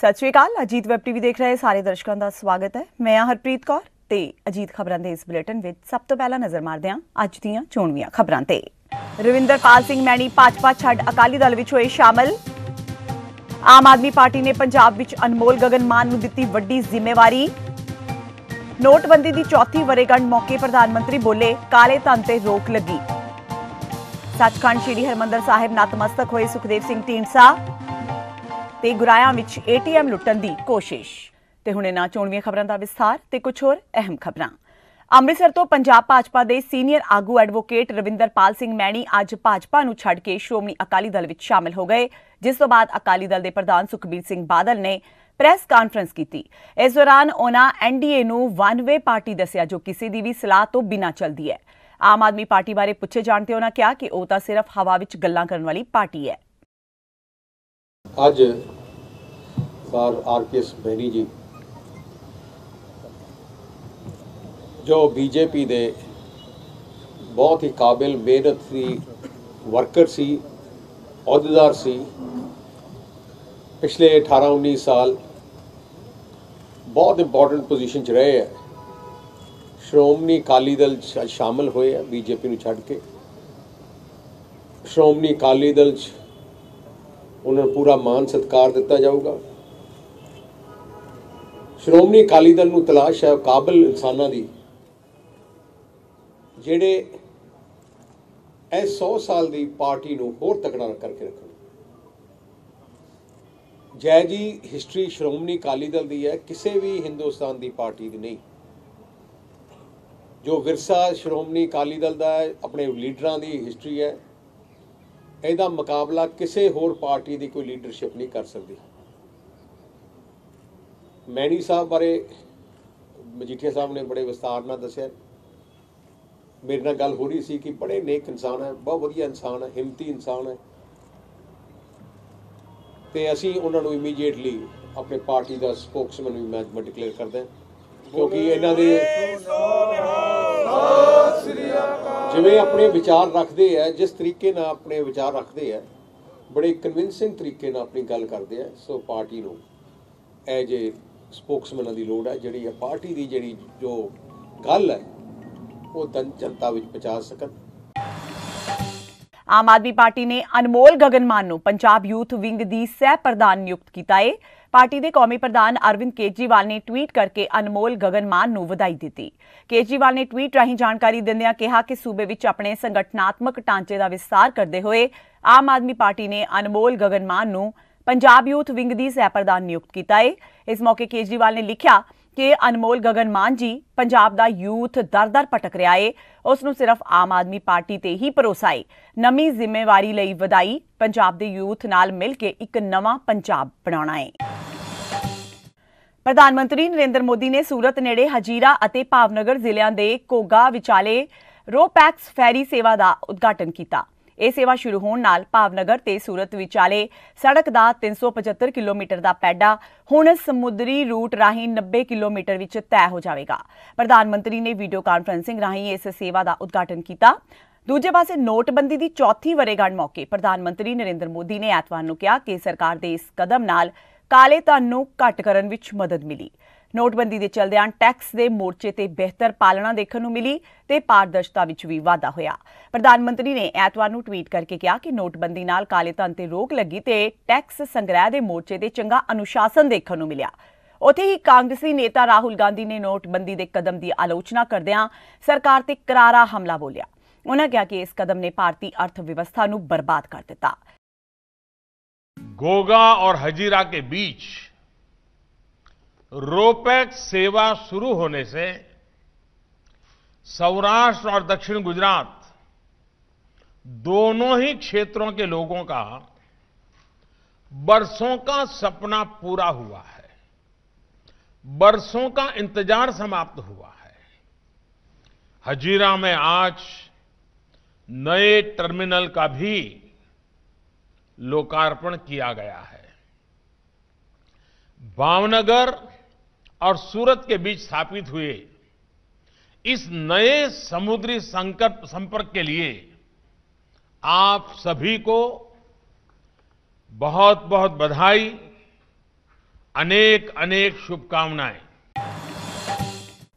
सत श्री अकाल। Ajit web TV देख रहे सारे दर्शकों का स्वागत है। मैं हां हरप्रीत कौर ते अजीत खबरां दे इस बुलेटिन विच सब तो पहला नजर मारदे हां अज दीयां चोणवीआं खबरां ते। रविंद्रपाल सिंह मैणी भाजपा छड्ड अकाली दल विच होए शामिल। आम आदमी पार्टी ने पंजाब विच अनमोल गगन मान नूं दित्ती वड्डी जिम्मेवारी। नोटबंदी दी चौथी वरेगंढ मौके प्रधानमंत्री बोले काले धन ते रोक लगी। सचखंड श्री हरमंदर साहिब नतमस्तक होए सुखदेव सिंह ढींडसा। गुराया विच एटीएम लुट्टण दी कोशिश। ते हुणे ना चोणवीआं खबरां दा विस्तार ते कुछ होर अहम खबरां। अमृतसर तो पंजाब भाजपा दे सीनियर आगू एडवोकेट रविंद्रपाल सिंह मैणी अज भाजपा नूं छड्ड के श्रोमणी अकाली दल विच शामिल हो गए, जिस तो बाद अकाली दल दे प्रधान सुखबीर सिंह बादल ने प्रेस कानफ्रेंस की। इस दौरान उन्होंने एनडीए नूं वन वे पार्टी दस्सिया जो किसी की भी सलाह तो बिना चलती है। आम आदमी पार्टी बारे पूछे जाण ते उन्होंने कहा कि ओह तां सिर्फ हवा विच गल्लां करन वाली पार्टी है। आज आरकेएस मैणी जी जो बीजेपी दे बहुत ही काबिल मेहनत सी, वर्कर सी, अहदेदार सी, पिछले 18-19 साल बहुत इंपॉर्टेंट पोजीशन च रहे हैं। श्रोमणी अकाली दल शामिल होए हैं बीजेपी नूं छड्ड के। श्रोमणी अकाली दल उन्हें पूरा मान सत्कार दिता जाऊगा। श्रोमणी अकाली दल नूं तलाश है काबिल इंसानां दी जिहड़े ए 100 साल दी पार्टी नूं होर तकड़ा करके रखण। जय जी हिस्ट्री श्रोमणी अकाली दल दी है, किसी भी हिंदुस्तान दी पार्टी दी नहीं। जो विरसा श्रोमणी अकाली दल दा है, अपने लीडरां दी हिस्ट्री है, ਇਹਦਾ ਮੁਕਾਬਲਾ ਕਿਸੇ ਹੋਰ ਪਾਰਟੀ ਦੀ ਕੋਈ ਲੀਡਰਸ਼ਿਪ ਨਹੀਂ ਕਰ ਸਕਦੀ। ਮੈਣੀ ਸਾਹਿਬ ਬਾਰੇ ਮਜੀਠੀਆ ਸਾਹਿਬ ਨੇ ਬੜੇ ਵਿਸਤਾਰ ਨਾਲ ਦੱਸਿਆ। ਮੇਰੇ ਨਾਲ ਗੱਲ ਹੋ ਰਹੀ ਸੀ ਕਿ ਬੜੇ ਨੇਕ ਇਨਸਾਨ ਹੈ, ਬਹੁਤ ਵਧੀਆ ਇਨਸਾਨ ਹੈ, ਹਿੰਮਤੀ ਇਨਸਾਨ ਹੈ ਤੇ ਅਸੀਂ ਉਹਨਾਂ ਨੂੰ ਇਮੀਡੀਏਟਲੀ ਆਪਣੇ ਪਾਰਟੀ ਦਾ ਸਪੋਕਸਮੈਨ ਵੀ ਮੈਂ ਡਿਕਲੇਅਰ ਕਰਦੇ ਹਾਂ ਕਿਉਂਕਿ ਇਹਨਾਂ ਦੇ जिमें अपने विचार रखते हैं, जिस तरीके ना अपने विचार रखते हैं, बड़े कन्विंसिंग तरीके ना अपनी गल करते हैं। सो पार्टी नूं ए जे स्पोक्समैन की लोड़ है जिहड़ी पार्टी की जिहड़ी जो गल है वो जनता विच पहुँचा सकन। आम आदमी पार्टी ने अनमोल गगन मान नूं पंजाब यूथ विंग दी सह प्रधान नियुक्त कीता है। पार्टी के कौमी प्रधान अरविंद केजरीवाल ने ट्वीट करके अनमोल गगन मान नूं वधाई दित्ती। केजरीवाल ने ट्वीट राही जानकारी दिंदियां कहा कि सूबे विच अपने संगठनात्मक ढांचे का विस्तार करते हुए आम आदमी पार्टी ने अनमोल गगन मान नूं पंजाब यूथ विंग दी सह प्रधान नियुक्त कीता है। इस मौके केजरीवाल ने लिखिया कि अनमोल गगन मान जी पंजाब दा यूथ दर दर भटक रहा है, उसनूं सिर्फ आम आदमी पार्टी ते ही भरोसा है। नवीं जिम्मेवारी लई वधाई, पंजाब दे यूथ नाल मिल के एक नवां पंजाब बनाउणा है। प्रधानमंत्री नरेंद्र मोदी ने सूरत नेड़े हजीरा अते भावनगर जिलियां दे घोघा विचाले रोपैक्स फैरी सेवा दा उद्घाटन कीता। यह सेवा शुरू होने नाल भावनगर ते सूरत विचाले सड़क का 375 किलोमीटर का पैडा हुण समुद्री रूट राही 90 किलोमीटर विच तय हो जाएगा। प्रधानमंत्री ने वीडियो कानफ्रेंसिंग राही इस सेवा का उद्घाटन किया। दूजे पासे नोटबंदी की चौथी वरेगंढ मौके प्रधानमंत्री नरेंद्र मोदी ने ऐतवार नूं कहा कि सरकार के इस कदम नाल काले धन नूं घट करन विच मदद मिली। नोटबंदी के चलदे टैक्स के मोर्चे से बेहतर पालना देखने को मिली तो पारदर्शिता में भी वाधा होया। प्रधानमंत्री ने ऐतवार को ट्वीट करके कहा कि नोटबंदी नाल काले धन से रोक लगी तो टैक्स संग्रह के मोर्चे से चंगा अनुशासन देखने को मिला। उत्थे ही कांग्रेसी नेता राहुल गांधी ने नोटबंदी के कदम की आलोचना करदियां सरकार ते करारा हमला बोलिया। उन्होंने कहा कि इस कदम ने भारतीय अर्थव्यवस्था नूं बर्बाद कर दिता। घोघा और हजीरा के बीच रोपैक्स सेवा शुरू होने से सौराष्ट्र और दक्षिण गुजरात दोनों ही क्षेत्रों के लोगों का बरसों का सपना पूरा हुआ है, बरसों का इंतजार समाप्त हुआ है। हजीरा में आज नए टर्मिनल का भी लोकार्पण किया गया है। भावनगर और सूरत के बीच स्थापित हुए इस नए समुद्री संपर्क के लिए आप सभी को बहुत बहुत बधाई, अनेक अनेक शुभकामनाएं।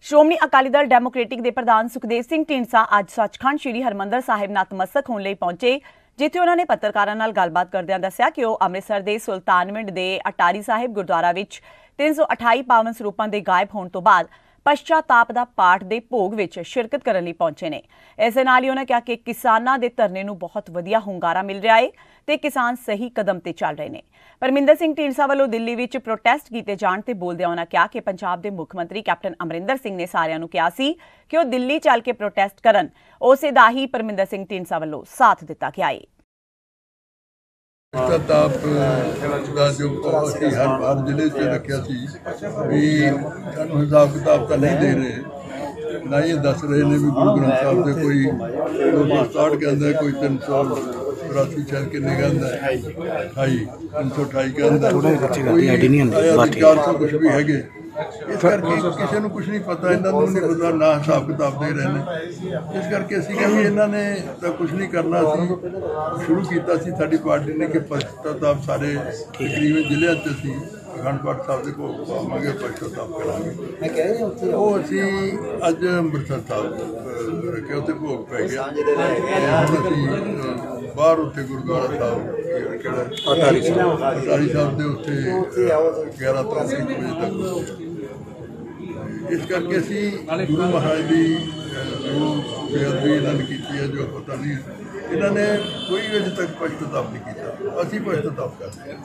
ਸ਼੍ਰੋਮਣੀ ਅਕਾਲੀ ਦਲ ਡੈਮੋਕ੍ਰੇਟਿਕ ਦੇ ਪ੍ਰਧਾਨ ਸੁਖਦੇਵ ਸਿੰਘ ਢੀਂਡਸਾ ਅੱਜ ਸੱਚਖੰਡ ਸ਼੍ਰੀ ਹਰਮੰਦਰ ਸਾਹਿਬ ਨਤਮਸਤਕ ਹੋਣ ਲਈ ਪਹੁੰਚੇ, ਜਿੱਥੇ ਉਹਨਾਂ ਨੇ ਪੱਤਰਕਾਰਾਂ ਨਾਲ ਗੱਲਬਾਤ ਕਰਦਿਆਂ ਦੱਸਿਆ ਕਿ ਉਹ ਅੰਮ੍ਰਿਤਸਰ ਦੇ ਸੁਲਤਾਨ ਮਿੰਡ ਦੇ ਅਟਾਰੀ ਸਾਹਿਬ ਗੁਰਦੁਆਰਾ ਵਿੱਚ 328 ਪਾਵਨ ਸਰੂਪਾਂ ਦੇ ਗਾਇਬ ਹੋਣ ਤੋਂ ਬਾਅਦ ਪਛਤਾਪ ਦਾ ਪਾਠ ਦੇ ਭੋਗ ਵਿੱਚ ਸ਼ਿਰਕਤ ਕਰਨ ਲਈ ਪਹੁੰਚੇ ਨੇ। ਇਸ ਦੇ ਨਾਲ ਹੀ ਉਹਨਾਂ ਕਿਹਾ ਕਿ ਕਿਸਾਨਾਂ ਦੇ ਧਰਨੇ ਨੂੰ ਬਹੁਤ ਵਧੀਆ ਹੁੰਗਾਰਾ ਮਿਲ ਰਿਹਾ ਹੈ ਤੇ ਕਿਸਾਨ ਸਹੀ ਕਦਮ ਤੇ ਚੱਲ ਰਹੇ ਨੇ। ਪਰਮਿੰਦਰ ਸਿੰਘ ਢੀਂਡਸਾ ਵੱਲੋਂ ਦਿੱਲੀ ਵਿੱਚ ਪ੍ਰੋਟੈਸਟ ਕੀਤੇ ਜਾਣ ਤੇ ਬੋਲਦਿਆਂ ਉਹਨਾਂ ਕਿਹਾ ਕਿ ਪੰਜਾਬ ਦੇ ਮੁੱਖ ਮੰਤਰੀ ਕੈਪਟਨ ਅਮਰਿੰਦਰ ਸਿੰਘ ਨੇ ਸਾਰਿਆਂ ਨੂੰ ਕਿਹਾ ਸੀ ਕਿ ਉਹ ਦਿੱਲੀ ਚੱਲ ਕੇ ਪ੍ਰੋਟੈਸਟ ਕਰਨ, ਉਸੇ ਦਾ ਹੀ ਪਰਮਿੰਦਰ ਸਿੰਘ ਢੀਂਡਸਾ ਵੱਲੋਂ ਸਾਥ ਦਿੱਤਾ ਗਿਆ ਹੈ। पश्चाताप का जो हर जिले से रखा सी भी हिसाब किताब तो नहीं दे रहे, ना ये दस रहे ने भी गुरु ग्रंथ साहब से कोई 260 कहता है, कोई 384 शायद किन्ने कहता है, 328 कहता है, 400 कुछ भी है। इस करके किसी को कुछ नहीं पता, इन्होंने नहीं पता, ना हिसाब किताब दे रहे हैं। इस करके असं कह भी इन्होंने तो कुछ नहीं करना। अं शुरू किया साड़ी पार्टी ने कि पश्चाताप सारे तकरीबन जिले से अखंड पाठ साहब के भोग पावे, पश्चाताप करा। वो असी अज अमृतसर साहब रखे, उत्तर भोग पै गया। अं बाहर उत्तर गुरुद्वारा साहब अटारी साहब के उत्तर 11 बजे तक। इस करके असी गुरु महाराज की जो बेअदबी इन्होंने की है, जो पता नहीं इन्होंने कोई अजे तक पछताप नहीं किया, असी पछताप करते हैं।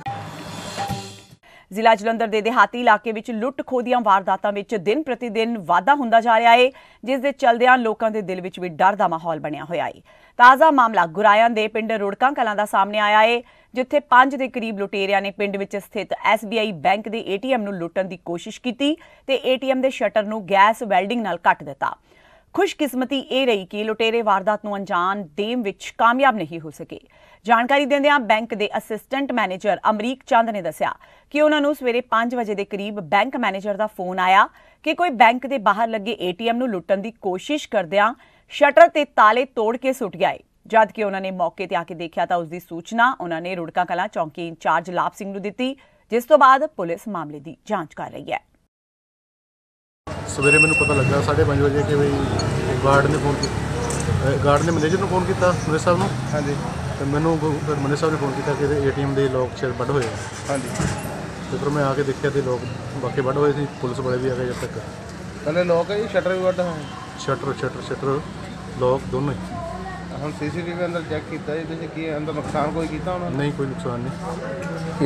ਜ਼ਿਲ੍ਹਾ ਜਲੰਧਰ ਦੇ ਦਿਹਾਤੀ ਇਲਾਕੇ ਵਿੱਚ ਲੁੱਟ ਖੋਹ ਦੀਆਂ ਵਾਰਦਾਤਾਂ ਵਿੱਚ ਦਿਨ ਪ੍ਰਤੀ ਦਿਨ ਵਾਧਾ ਹੁੰਦਾ ਜਾ ਰਿਹਾ ਹੈ, ਜਿਸ ਦੇ ਚਲਦਿਆਂ ਲੋਕਾਂ ਦੇ ਦਿਲ ਵਿੱਚ ਵੀ ਡਰ ਦਾ ਮਾਹੌਲ ਬਣਿਆ ਹੋਇਆ ਹੈ। ਤਾਜ਼ਾ ਮਾਮਲਾ ਗੁਰਾਇਆਂ ਦੇ ਪਿੰਡ ਰੁੜਕਾ ਕਲਾਂ ਦਾ ਸਾਹਮਣੇ ਆਇਆ ਹੈ, ਜਿੱਥੇ 5 ਦੇ ਕਰੀਬ ਲੁਟੇਰਿਆਂ ਨੇ ਪਿੰਡ ਵਿੱਚ ਸਥਿਤ SBI ਬੈਂਕ ਦੇ ATM ਨੂੰ ਲੁੱਟਣ ਦੀ ਕੋਸ਼ਿਸ਼ ਕੀਤੀ ਤੇ ATM ਦੇ ਸ਼ਟਰ ਨੂੰ ਗੈਸ ਵੈਲਡਿੰਗ ਨਾਲ ਕੱਟ ਦਿੱਤਾ। खुशकिस्मती ये रही कि लुटेरे वारदात को अंजाम देने में कामयाब नहीं हो सके। जानकारी देंदियां बैंक के असिस्टेंट मैनेजर अमरीक चंद ने दस्या कि उन्होंने सवेरे 5 बजे के करीब बैंक मैनेजर का फोन आया कि कोई बैंक के बाहर लगे ATM को लुटन की कोशिश करदियां शटर ते ताले तोड़ के सुट गया है। जबकि उन्होंने मौके पर आके देखा तो उसकी सूचना उन्होंने रुड़का कला चौकी इंचार्ज लाभ सिंह को दी, जिस तो बाद पुलिस मामले की जांच कर रही है। सवेरे मैंने पता लगा 5:30 बजे कि भाई गार्ड ने फोन किया, गार्ड ने मैनेजर को फोन किया सुरेश साहब को। हाँ जी, तो मैंने मैनेजर साहब ने फोन किया कि ATM के लॉक शायद बंद होए। हाँ जी, तो फिर मैं आके देखा तो लॉक वाकई बंद होए थे, पुलिस वाले भी आ गए। जब तक पहले लॉक है, शटर भी बंद है, शटर लॉक दोनों ही। हम CCTV अंदर चेक किया, अंदर नुकसान कोई किया नहीं? कोई नुकसान नहीं।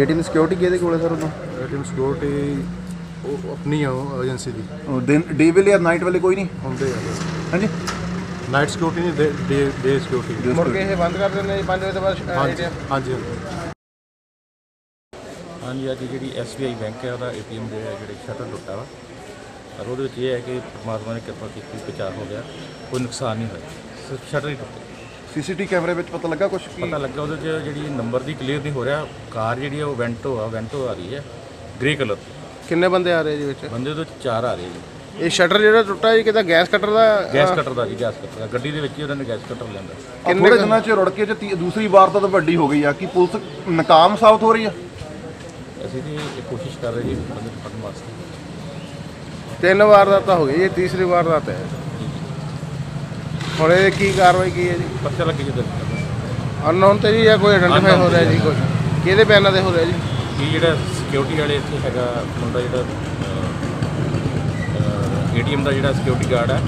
ATM सिक्योरिटी किहदे कोल है सर? उन्होंने ATM सिक्योरिटी अपनी एजेंसी दी। दिन डे वेले या नाइट वेले कोई नहीं होंदे? हां जी, नाइट सिक्योरिटी नहीं, डे सिक्योरिटी। मुड़ के बंद कर देने 5 बजे तो बस। हां जी, हां जी, आज जी SBI बैंक है उहदा ATM जो है जो शटर टुटा वा, और वो ये है कि परमात्मा ने कृपा की, बचाव हो गया, कोई नुकसान नहीं होया, सिर्फ शटर ही टुटे। CCTV कैमरे में पता लगा कुछ? पता लगा वो जी नंबर की क्लीयर नहीं हो रहा, कार जी वो वेंटो आ रही है ग्रे कलर। किन्ने बंदे आ रहे जी? बच्चे बंदे तो 4 आ रहे जी। ये शटर जो टुटा जी कितना गैस कटर का जी, गैस कटर गड्डी दे विच उन्होंने गैस कटर लैंदा। किन्ने दिनां च रुड़ के जो दूसरी वारदात तो वड्डी हो गई है कि पुलिस नाकाम साबित हो रही है। असीं जी कोशिश कर रहे जी बंदे फड़न वास्ते। 3 वारदात हो गई, ये तीसरी वारदात है। और ये की कार्रवाई की है जी? पता लग गया अननोन तो जी या कोई आइडेंटिफाई हो रहा है जी? कुछ किहदे पैना दे हो रहा है जी? ਜਿਹੜਾ ਸਿਕਿਉਰਿਟੀ ਵਾਲੇ ਇੱਥੇ ਹੈਗਾ ਮੁੰਡਾ, ਜਿਹੜਾ ATM ਦਾ ਜਿਹੜਾ ਸਿਕਿਉਰਿਟੀ ਗਾਰਡ ਹੈ,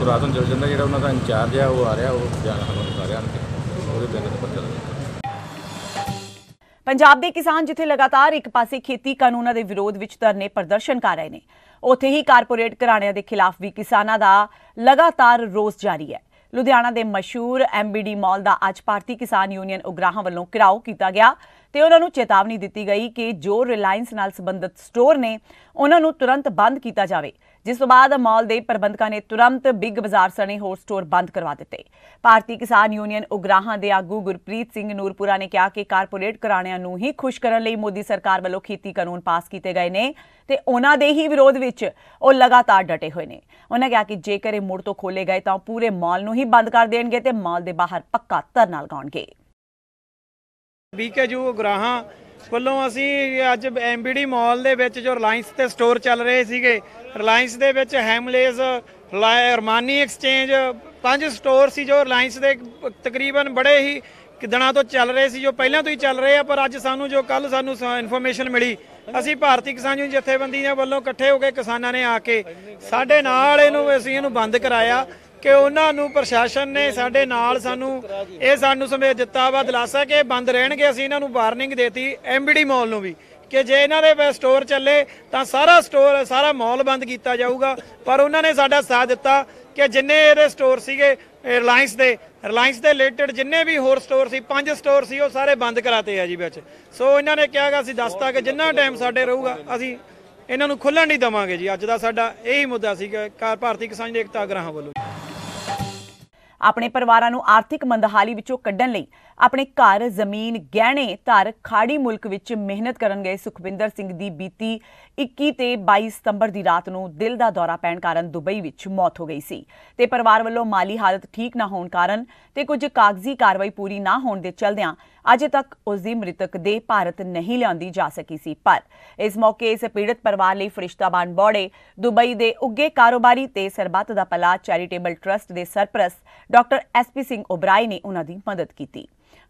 ਉਹ ਰਾਤ ਨੂੰ ਚਲ ਜਾਂਦਾ, ਜਿਹੜਾ ਉਹਨਾਂ ਦਾ ਇੰਚਾਰਜ ਆ ਉਹ ਆ ਰਿਹਾ, ਉਹ ਜਾਣਕਾਰੀ ਕਰ ਰਿਹਾ ਉਹਦੇ ਬਿਨਾਂ ਤਾਂ ਪਤਾ ਲੱਗਦਾ। ਪੰਜਾਬ ਦੇ ਕਿਸਾਨ ਜਿੱਥੇ ਲਗਾਤਾਰ ਇੱਕ ਪਾਸੇ ਖੇਤੀ ਕਾਨੂੰਨਾਂ ਦੇ ਵਿਰੋਧ ਵਿੱਚ ਧਰਨੇ ਪ੍ਰਦਰਸ਼ਨ ਕਰ ਰਹੇ ਨੇ, ਉੱਥੇ ਹੀ ਕਾਰਪੋਰੇਟ ਘਰਾਣਿਆਂ ਦੇ ਖਿਲਾਫ ਵੀ ਕਿਸਾਨਾਂ ਦਾ ਲਗਾਤਾਰ ਰੋਸ ਜਾਰੀ ਹੈ। ਲੁਧਿਆਣਾ ਦੇ ਮਸ਼ਹੂਰ MBD ਮਾਲ ਦਾ ਅੱਜ ਭਾਰਤੀ ਕਿਸਾਨ ਯੂਨੀਅਨ ਉਗਰਾਹਾਂ ਵੱਲੋਂ ਘਿਰਾਓ ਕੀਤਾ ਗਿਆ ਤੇ ਉਹਨਾਂ ਨੂੰ ਚੇਤਾਵਨੀ ਦਿੱਤੀ ਗਈ ਕਿ ਜੋ ਰਿਲਾਇੰਸ ਨਾਲ ਸੰਬੰਧਿਤ ਸਟੋਰ ਨੇ ਉਹਨਾਂ ਨੂੰ ਤੁਰੰਤ ਬੰਦ ਕੀਤਾ ਜਾਵੇ, ਜਿਸ ਤੋਂ ਬਾਅਦ ਮਾਲ ਦੇ ਪ੍ਰਬੰਧਕਾਂ ਨੇ ਤੁਰੰਤ ਬਿਗ ਬਾਜ਼ਾਰ ਸਣੇ ਹੋਰ ਸਟੋਰ ਬੰਦ ਕਰਵਾ ਦਿੱਤੇ। ਭਾਰਤੀ ਕਿਸਾਨ ਯੂਨੀਅਨ ਉਗਰਾਹਾਂ ਦੇ ਆਗੂ ਗੁਰਪ੍ਰੀਤ ਸਿੰਘ ਨੂਰਪੁਰਾ ਨੇ ਕਿਹਾ ਕਿ ਕਾਰਪੋਰੇਟ ਘਰਾਣਿਆਂ ਨੂੰ ਹੀ ਖੁਸ਼ ਕਰਨ ਲਈ ਮੋਦੀ ਸਰਕਾਰ ਵੱਲੋਂ ਖੇਤੀ ਕਾਨੂੰਨ ਪਾਸ ਕੀਤੇ ਗਏ ਨੇ ਤੇ ਉਹਨਾਂ ਦੇ ਹੀ ਵਿਰੋਧ ਵਿੱਚ ਉਹ ਲਗਾਤਾਰ ਡਟੇ ਹੋਏ ਨੇ। ਉਹਨਾਂ ਕਿਹਾ ਕਿ ਜੇਕਰ ਇਹ ਮੁੜ ਤੋਂ ਖੋਲੇ ਗਏ ਤਾਂ ਪੂਰੇ ਮਾਲ ਨੂੰ ਹੀ ਬੰਦ ਕਰ ਦੇਣਗੇ ਤੇ ਮਾਲ ਦੇ ਬਾਹਰ ਪੱਕਾ ਧਰਨਾ ਲਗਾਉਣਗੇ। बीके जो उगराहां ਵੱਲੋਂ ਅਸੀਂ ਅੱਜ MBD ਮੌਲ ਦੇ ਵਿੱਚ ਜੋ ਰਿਲਾਇੰਸ ਤੇ ਸਟੋਰ ਚੱਲ ਰਹੇ ਸੀਗੇ, ਰਿਲਾਇੰਸ ਦੇ ਵਿੱਚ ਹੈਮਲੇਜ਼, ਅਰਮਾਨੀ ਐਕਸਚੇਂਜ, 5 ਸਟੋਰ ਸੀ ਜੋ ਰਿਲਾਇੰਸ ਦੇ ਤਕਰੀਬਨ ਬੜੇ ਹੀ ਦਿਨਾਂ ਤੋਂ ਚੱਲ ਰਹੇ ਸੀ, ਜੋ ਪਹਿਲਾਂ ਤੋਂ ਹੀ ਚੱਲ ਰਹੇ ਆ। ਪਰ ਅੱਜ ਸਾਨੂੰ ਜੋ ਕੱਲ ਸਾਨੂੰ ਇਨਫੋਰਮੇਸ਼ਨ ਮਿਲੀ, ਅਸੀਂ ਭਾਰਤੀ ਕਿਸਾਨ ਯੂਨੀਅਨ ਜਥੇਬੰਦੀਆਂ ਵੱਲੋਂ ਇਕੱਠੇ ਹੋ ਕੇ ਕਿਸਾਨਾਂ ਨੇ ਆ ਕੇ ਸਾਡੇ ਨਾਲ ਅਸੀਂ ਇਹਨੂੰ ਬੰਦ ਕਰਾਇਆ ਕਿ ਉਹਨਾਂ ਨੂੰ ਪ੍ਰਸ਼ਾਸਨ ਨੇ ਸਾਡੇ ਨਾਲ ਸਾਨੂੰ ਸਮੇਂ ਦਿੱਤਾ ਵਾ ਦਿਲਾਸਾ ਕਿ ਬੰਦ ਰਹਿਣਗੇ। ਅਸੀਂ ਇਹਨਾਂ ਨੂੰ ਵਾਰਨਿੰਗ ਦੇਤੀ MBD ਮੌਲ ਨੂੰ ਵੀ ਕਿ ਜੇ ਇਹਨਾਂ ਦੇ ਸਟੋਰ ਚੱਲੇ ਤਾਂ ਸਾਰਾ ਮੌਲ ਬੰਦ ਕੀਤਾ ਜਾਊਗਾ। ਪਰ ਉਹਨਾਂ ਨੇ ਸਾਡਾ ਸਾਥ ਦਿੱਤਾ ਕਿ ਜਿੰਨੇ ਇਹਦੇ ਸਟੋਰ ਸੀਗੇ ਰਿਲਾਇੰਸ ਦੇ ਰਿਲੇਟਡ ਜਿੰਨੇ ਵੀ ਹੋਰ ਸਟੋਰ ਸੀ, 5 ਸਟੋਰ ਸੀ, ਉਹ ਸਾਰੇ ਬੰਦ ਕਰਾਤੇ ਆ ਜੀ ਵਿੱਚ। ਸੋ ਇਹਨਾਂ ਨੇ ਕਿਹਾਗਾ ਅਸੀਂ ਦੱਸਤਾ ਕਿ ਜਿੰਨਾ ਟਾਈਮ ਸਾਡੇ ਰਹੂਗਾ ਅਸੀਂ ਇਹਨਾਂ ਨੂੰ ਖੁੱਲਣ ਨਹੀਂ ਦੇਵਾਂਗੇ ਜੀ। ਅੱਜ ਦਾ ਸਾਡਾ ਇਹੀ ਮੁੱਦਾ ਸੀਗਾ ਭਾਰਤੀ ਕਿਸਾਨ ਦੇ ਏਕਤਾ ਗ੍ਰਾਹਾਂ ਵੱਲੋਂ। ਆਪਣੇ ਪਰਿਵਾਰਾਂ ਨੂੰ ਆਰਥਿਕ ਮੰਦਹਾਲੀ ਵਿੱਚੋਂ ਕੱਢਣ ਲਈ ਆਪਣੇ ਘਰ, ਜ਼ਮੀਨ, ਗਹਿਣੇ ਧਰ ਖਾੜੀ ਮੁਲਕ ਵਿੱਚ ਮਿਹਨਤ ਕਰਨ ਗਏ ਸੁਖਵਿੰਦਰ ਸਿੰਘ ਦੀ ਬੀਤੀ 21 ਤੇ 22 ਸਤੰਬਰ ਦੀ ਰਾਤ ਨੂੰ ਦਿਲ ਦਾ ਦੌਰਾ ਪੈਣ ਕਾਰਨ ਦੁਬਈ ਵਿੱਚ ਮੌਤ ਹੋ ਗਈ ਸੀ ਤੇ ਪਰਿਵਾਰ ਵੱਲੋਂ ਮਾਲੀ ਹਾਲਤ ਠੀਕ ਨਾ ਹੋਣ ਕਾਰਨ ਤੇ ਕੁਝ ਕਾਗਜ਼ੀ ਕਾਰਵਾਈ ਪੂਰੀ ਨਾ ਹੋਣ ਦੇ ਚਲਦਿਆਂ ਅਜੇ ਤੱਕ ਉਸ ਦੀ ਮ੍ਰਿਤਕ ਦੇਹ ਭਾਰਤ ਨਹੀਂ ਲਿਆਂਦੀ ਜਾ ਸਕੀ ਸੀ। ਪਰ ਇਸ ਮੌਕੇ ਇਸ ਪੀੜਤ ਪਰਿਵਾਰ ਲਈ ਫਰਿਸ਼ਤਾਬਾਨ ਬੌੜੇ ਦੁਬਈ ਦੇ ਉੱਗੇ ਕਾਰੋਬਾਰੀ ਤੇ ਸਰਬੱਤ ਦਾ ਭਲਾ ਚੈਰੀਟੇਬਲ ਟਰਸਟ ਦੇ ਸਰਪ੍ਰਸਤ ਡਾਕਟਰ S.P. ਸਿੰਘ ਓਬਰਾਈ ਨੇ ਉਹਨਾਂ ਦੀ ਮਦਦ ਕੀਤੀ।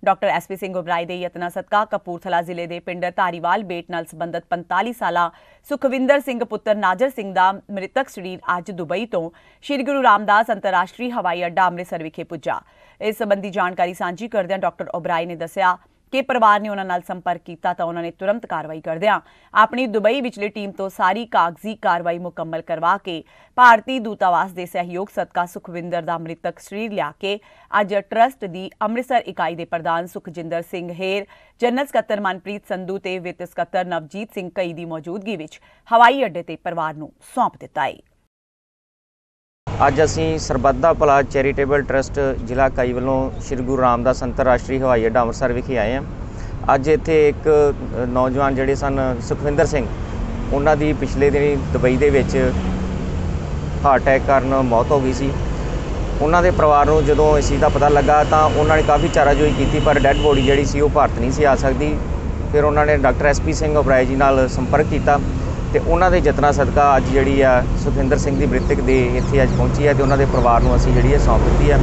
Doctor S.P. सिंह ओबराई के यतना सदका कपूरथला जिले के पिंड तारीवाल बेट नाल संबंधित 45 साला सुखविंदर सिंह पुत्र नाजर सिंह दा मृतक शरीर अज दुबई तो श्री गुरु रामदास अंतरराष्ट्रीय हवाई अड्डा अमृतसर विखे पुज्जा। इस संबंधी जानकारी सांझी करदे डॉक्टर ओबराई ने दस्सिया कि परिवार ने उन्हां नाल संपर्क कीता तां उन्हां ने तुरंत कार्रवाई करदिआं अपनी दुबई विचली टीम तो सारी कागजी कार्रवाई मुकम्मल करवा के भारतीय दूतावास के सहयोग सदका सुखविंदर दा मृतक शरीर लिया के अज ट्रस्ट की अमृतसर इकाई के प्रधान सुखजिंदर सिंह हेर, जनरल सकत्तर मनप्रीत संधू ते वित्त सकत्तर नवजीत सिंह कई की मौजूदगी विच हवाई अड्डे ते परिवार नूं सौंप दिता है। अज असी सरबत दा भला चैरीटेबल ट्रस्ट जिला कई वालों श्री गुरु रामदास अंतरराष्ट्रीय हवाई अड्डा अमृतसर विखे आए हैं। अज इत्थे एक नौजवान जिहड़े सन सुखविंदर सिंह, उन्हां दी पिछले दिन दुबई दे विच हार्ट अटैक कारण मौत हो गई सी। उन्हां दे परिवार नूं जदों इस चीज़ का पता लगा तो उन्होंने काफ़ी चाराजोई की, पर डैड बॉडी जिहड़ी सी ओह भारत नहीं सी आ सकदी। फिर उन्होंने डॉक्टर S.P. सिंह ओबराय जी नाल संपर्क किया तो उन्होंने जतना सदका अज जी सुखविंदर सिंह की मृतक दे इत्थे अज पहुँची है तो उन्होंने परिवार को असी जी सौंप दी है।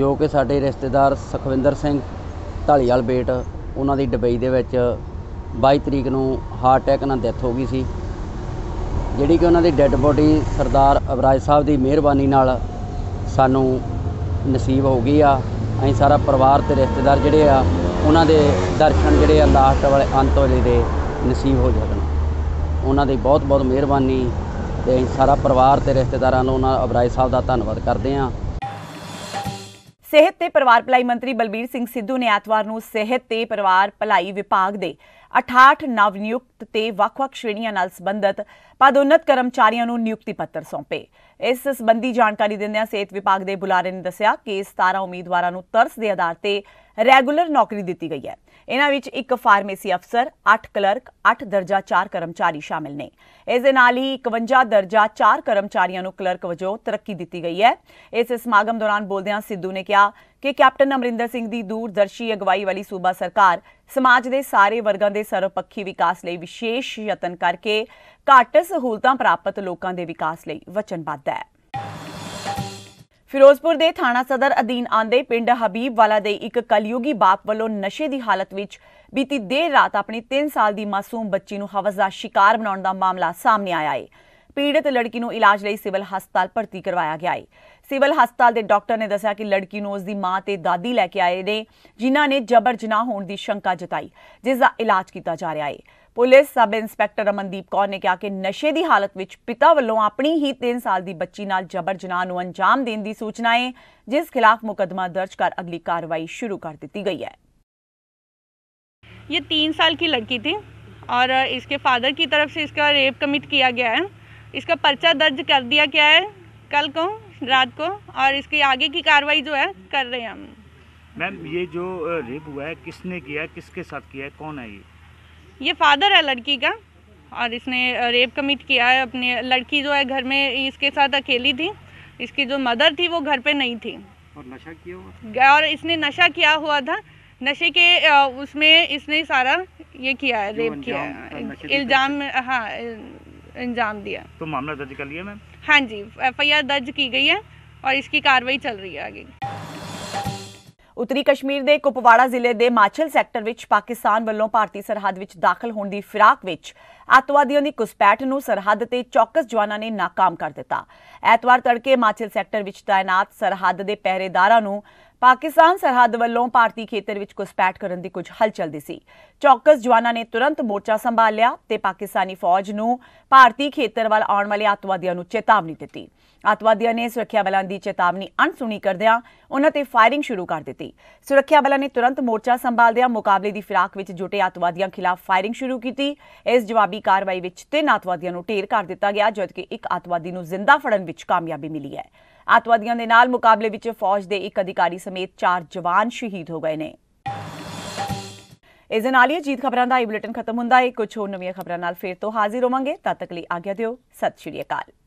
जो कि साडे रिश्तेदार सुखविंदर सिंह ढालीवाल बेट उन्होंने दुबई दे विच 22 तरीक नूं हार्ट अटैक नाल डैथ हो गई सी, जिहड़ी कि उन्होंने डैड बॉडी सरदार अबराज साहब की मेहरबानी नाल सानू नसीब हो गई आ। असीं सारा परिवार ते रिश्तेदार जिहड़े आ उन्हों के दर्शन जिहड़े आ लास्ट वाले अंत वाले दे नसीब हो जाए उन्होंने बहुत बहुत मेहरबानी। तो सारा परिवार ते रिश्तेदारां नूं अबराई साहब का धन्नवाद करते हैं। सेहत ते परिवार भलाई मंत्री बलबीर सिंह सिद्धू ने एतवार नूं सेहत ते परिवार भलाई विभाग दे 68 नवनियुक्त ते वख-वख श्रेणियां नाल संबंधित पदोन्नत कर्मचारियों नूं नियुक्ति पत्र सौंपे। इस संबंधी जानकारी दिंदियां सेहत विभाग के बुलारे ने दस्सिया कि 17 उम्मीदवारां नूं तरस के आधार ते रैगूलर नौकरी दित्ती गई है। इन्हां विच 1 फार्मेसी अफसर, 8 क्लर्क, 8 दर्जा 4 कर्मचारी शामिल ने। इस दे नाल ही 51 दर्जा 4 कर्मचारियों नूं क्लर्क वजों तरक्की दित्ती गई है। इस समागम दौरान बोलदियां सिद्धू ने कहा कि कैप्टन अमरिंदर सिंह दी दूरदर्शी अगवाई वाली सूबा सरकार समाज के सारे वर्गों के सर्वपक्षी विकास लिए विशेष यत्न करके घट सहूलतां प्राप्त लोगों के विकास लिए वचनबद्ध है। ਫਿਰੋਜ਼ਪੁਰ ਦੇ ਥਾਣਾ ਸਦਰ ਅਧੀਨ ਆਂਦੇ ਪਿੰਡ ਹਬੀਬ ਵਾਲਾ ਦੇ ਇੱਕ ਕਲਯੁਗੀ ਬਾਪ ਵੱਲੋਂ ਨਸ਼ੇ ਦੀ ਹਾਲਤ ਵਿੱਚ ਬੀਤੀ ਦੇਰ ਰਾਤ ਆਪਣੀ 3 ਸਾਲ ਦੀ ਮਾਸੂਮ ਬੱਚੀ ਨੂੰ ਹਵਸ ਦਾ ਸ਼ਿਕਾਰ ਬਣਾਉਣ ਦਾ ਮਾਮਲਾ ਸਾਹਮਣੇ ਆਇਆ ਹੈ। ਪੀੜਤ ਲੜਕੀ ਨੂੰ ਇਲਾਜ ਲਈ ਸਿਵਲ ਹਸਪਤਾਲ ਭਰਤੀ ਕਰਵਾਇਆ ਗਿਆ ਹੈ। ਸਿਵਲ ਹਸਪਤਾਲ ਦੇ ਡਾਕਟਰ ਨੇ ਦੱਸਿਆ ਕਿ ਲੜਕੀ ਨੂੰ ਉਸ ਦੀ ਮਾਂ ਤੇ ਦਾਦੀ ਲੈ ਕੇ ਆਏ ਨੇ ਜਿਨ੍ਹਾਂ ਨੇ ਜਬਰ ਜਨਾਹ ਹੋਣ ਦੀ ਸ਼ੰਕਾ ਜਤਾਈ, ਜਿਸ ਦਾ ਇਲਾਜ ਕੀਤਾ ਜਾ ਰਿਹਾ ਹੈ। Police sub inspector Amandeep Kaur ने कहा कि नशे की हालत में पिता वालों अपनी ही 3 साल की बच्ची नाल जबर जनाह नूं अंजाम देने की सूचना है, जिस खिलाफ मुकदमा दर्ज कर अगली कार्रवाई शुरू कर दी गई है। ये 3 साल की लड़की थी और इसके फादर की तरफ से इसका रेप कमिट किया गया है। इसका पर्चा दर्ज कर दिया गया है कल को रात को और इसकी आगे की कार्रवाई जो है कर रहे हैं हम। मैम, ये जो रेप हुआ है किसने किया, किसके साथ किया, कौन है? ये फादर है लड़की का और इसने रेप कमिट किया है। अपने लड़की जो है घर में इसके साथ अकेली थी, इसकी जो मदर थी वो घर पे नहीं थी और नशा किया हुआ था। और इसने नशा किया हुआ था नशे के उसमें इसने सारा ये किया है, रेप किया है, इल्जाम, हाँ इल्जाम दिया। तो मामला दर्ज कर लिया मैम? हाँ जी, एफआईआर दर्ज की गई है और इसकी कार्रवाई चल रही है आगे। उत्तरी कश्मीर के कुपवाड़ा जिले के माचिल सैक्टर विच पाकिस्तान वालों भारतीय सरहद विच दाखिल होने की फिराक विच आतंकवादियों की घुसपैठ नूं सरहद ते चौकस जवानों ने नाकाम कर दिता। एतवार तड़के माचिल सैक्टर विच तैनात सरहद के पहरेदारां नूं पाकिस्तान सरहद वालों भारतीय खेतर विच घुसपैठ करने की कुछ हलचल दी सी। चौकस जवानों ने तुरंत मोर्चा संभालिया ते पाकिस्तानी फौज नूं भारतीय खेतर वाल आने वाले आतंकवादियों नूं चेतावनी दी। आतंकवादियों ने सुरक्षा बलों की चेतावनी अणसुनी करदियां उन्हां ते फायरिंग शुरू कर दी। सुरक्षा बलों ने तुरंत मोर्चा संभालदियां मुकाबले की फिराक विच जुटे आतंकवादियों खिलाफ फायरिंग शुरू की। इस जवाबी कार्रवाई विच 3 आतंकवादियों नूं ढेर कर दिता गया जबकि 1 आतंकवादी नूं जिंदा फड़न विच कामयाबी मिली है। आतंकवादियों के नाल मुकाबले विच फौज के 1 अधिकारी समेत 4 जवान शहीद हो गए ने। इस नाल ही जीत खबरां दा बुलेटिन खत्म हुंदा है। कुछ होर नवीं खबरां नाल फिर तो हाजिर होवांगे, तद तक लई आज्ञा दिओ, सत श्री अकाल।